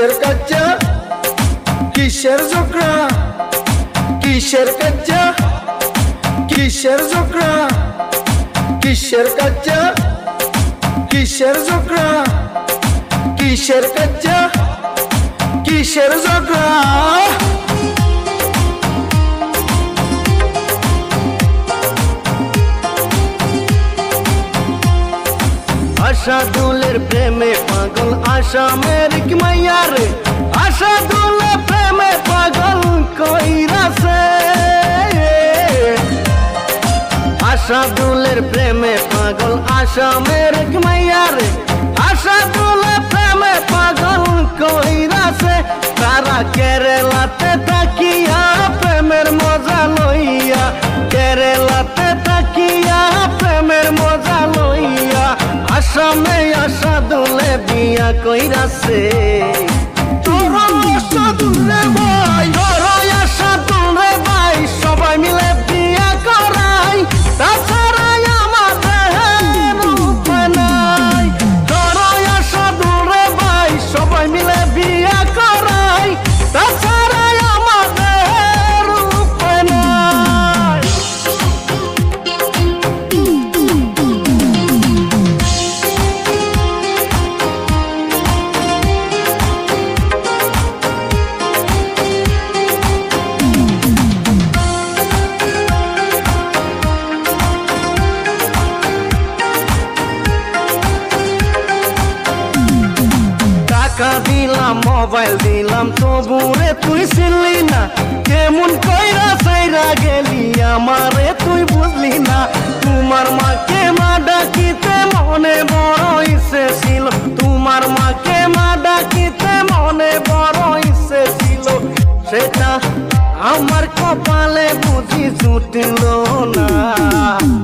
Kishor Kajja, Kishor Zokra, Kishor Kajja, Kishor Zokra, Kishor Kajja, Kishor Zokra, Kishor Kajja, Kishor Zokra. Așa dule preme pagol, așa merg mai iară. Așa dule preme pagol, coirase. Așa dule preme pagol, așa merg mai iară. Așa dule preme pagol, coirase. Tara care la te tachia, pe mermoza loia. Care la te tachia, pe mermoza loia. Așa mei, așa dule bia coirase. Doroi, așa dule vai, doroi, așa dule vai, sobai mile bia corai, dar țărai amadehe nu pânai. Doroi, așa dule vai, sobai mile bia corai, dar țărai amadehe nu pânai. Taka dilam, mobile dilam, tobu re tui silli na. Kemun koira saira geli, amare tui buzli na. Tumar ma ke ma dakite mone boro isse silo. Tumar ma ke ma dakite mone boro isse silo. Seta amar kopale buji jutilo na.